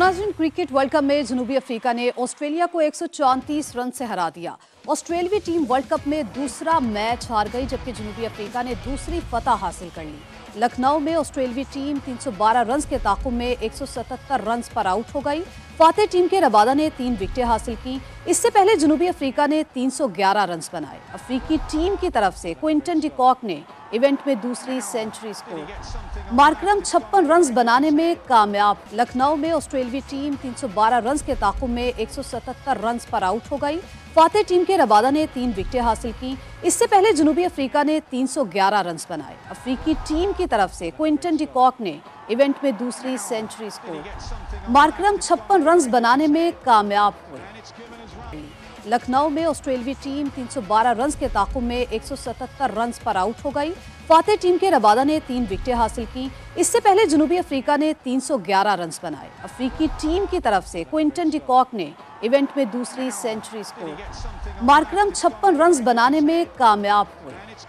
नाज़रीन, cricket world cup में जनूबी अफ्रीका ने ऑस्ट्रेलिया को 134 रन से हरा दिया। ऑस्ट्रेलियाई टीम वर्ल्ड कप में दूसरा मैच हार गई, जबकि जनूबी अफ्रीका ने दूसरी फतह हासिल कर ली। लखनऊ में ऑस्ट्रेलियाई टीम 312 रन के ताक़ुब में 177 रन पर आउट हो गई। फातेह टीम के रबादा ने 3 विकेटें हासिल की। इससे पहले जनूबी अफ्रीका ने 311 रन बनाए। अफ्रीकी टीम की तरफ से क्विंटन डी कॉक ने इवेंट में दूसरी सेंचुरी स्कोर, मार्करम 56 रन बनाने में कामयाब। लखनऊ में ऑस्ट्रेलियाई टीम 312 रन के ताक़ुब में 177 रन पर आउट हो गई। फातेह टीम के रबादा ने 3 विकेटें हासिल की। इससे पहले जनूबी अफ्रीका ने 311 रन बनाए। अफ्रीकी टीम की तरफ से क्विंटन डी कॉक ने इवेंट में दूसरी सेंचुरी स्कोर, मार्करम 56 रन बनाने में कामयाब हुए। लखनऊ में ऑस्ट्रेलियाई टीम 312 रन के ताक़ुब में 177 रन पर आउट हो गई। फातेह टीम के रबादा ने 3 विकेटें हासिल की। इससे पहले जनूबी अफ्रीका ने 311 रन बनाए। अफ्रीकी टीम की तरफ से क्विंटन डी कॉक ने इवेंट में दूसरी सेंचुरी स्कोर, मार्करम 56 रन बनाने में कामयाब हुए।